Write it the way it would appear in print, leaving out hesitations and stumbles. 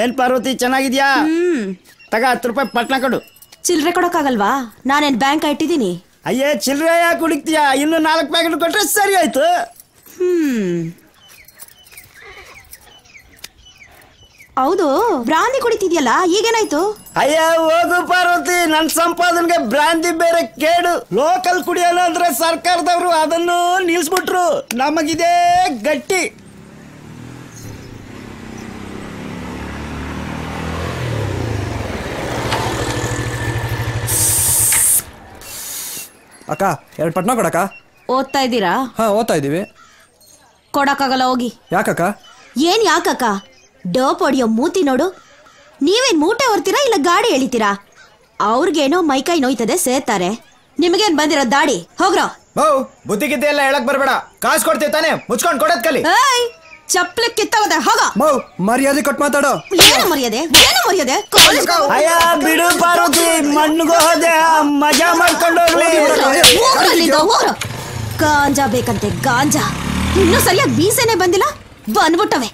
ಏನ್ ಪಾರ್ವತಿ ಚೆನ್ನಾಗಿದ್ಯಾ? ತಗ 10 ರೂಪಾಯಿ ಪಟ್ನ ಕೊಡು. ಚಿಲ್ಲರೆ ಕೊಡೋಕ್ಕಾಗಲ್ವಾ? ನಾನೇನ್ ಬ್ಯಾಂಕ್ ಇಟ್ಟಿದ್ದೀನಿ. ಅಯ್ಯೇ ಚಿಲ್ಲರೆ ಯಾಕೆ ಹುಡುಕ್ತೀಯಾ? ಇನ್ನು 4 ಪ್ಯಾಕೆಟ್ ಕೊಟ್ರೆ ಸರಿ ಆಯ್ತು. ಹೌದು, ಬ್ರಾಂದಿ ಕುಡಿತಿದ್ಯಲ್ಲ, ಈಗೇನಾಯ್ತು? ಅಯ್ಯ ಹೋಗು ಪಾರ್ವತಿ, ನನ್ನ ಸಂಪಾದನೆಗೆ ಬ್ರಾಂದಿ ಬೇರೆ ಕೇಡು. ಲೋಕಲ್ ಕುಡಿಯೋಣ ಅಂದ್ರೆ ಸರ್ಕಾರದವರು ಅದನ್ನು ನಿಲ್ಸ್ಬಿಟ್ರು. ನಮಗಿದೆ ಗಟ್ಟಿ. ಅಕ್ಕ 2 ಪಟ್ನ ಕೊಡಕ್ಕ. ಓದ್ತಾ ಇದ್ದೀರಾ? ಹಾ, ಓದ್ತಾ ಇದೀವಿ. ಕೊಡಕ್ಕಾಗಲ್ಲ, ಹೋಗಿ. ಯಾಕಕ್ಕ? ಏನ್ ಯಾಕಕ್ಕ? ಡೋಪ್ ಹೊಡಿಯೋ ಮೂತಿ ನೋಡು. ನೀವೇನ್ ಮೂಟೆ ಹೊರ್ತೀರಾ ಇಲ್ಲ ಗಾಡಿ ಎಳಿತೀರಾ? ಅವ್ರಿಗೇನೋ ಮೈಕೈ ನೋಯ್ತದೆ ಸೇರ್ತಾರೆ, ನಿಮಗೇನ್ ಬಂದಿರೋ ದಾಡಿ? ಹೋಗ್ರೋ. ಬುದ್ಧಿ ಗಿದ್ದೆ ಎಲ್ಲ ಹೇಳಕ್ ಬರ್ಬೇಡ, ಕಾಸು ಕೊಡ್ತೀವಿ ತಾನೆ, ಮುಚ್ಕೊಂಡ್ ಕೊಡೋದ್ ಕಲಿ. ಚಪ್ಪಲಿ ಕಿತ್ತೋದ, ಹೋಗೋ. ಮರ್ಯಾದೆ ಕೊಟ್ಟು ಮಾತಾಡೋ. ಏನು ಮರ್ಯಾದೆ? ಏನು ಮರ್ಯಾದೆ? ಅಯ್ಯ ಬಿಡು ಪಾರ್ವತಿ, ಮಣ್ಣಿಗೆ ಹೋದೆ ಮಜಾ ಮಾಡ್ಕೊಂಡು ಹೋಗ್ಲಿ. ಗಾಂಜಾ ಬೇಕಂತೆ ಗಾಂಜಾ, ಇನ್ನೂ ಸರಿಯಾಗಿ ಬೀಸೇನೆ ಬಂದಿಲ್ಲ, ಬಂದ್ಬಿಟ್ಟವೆ.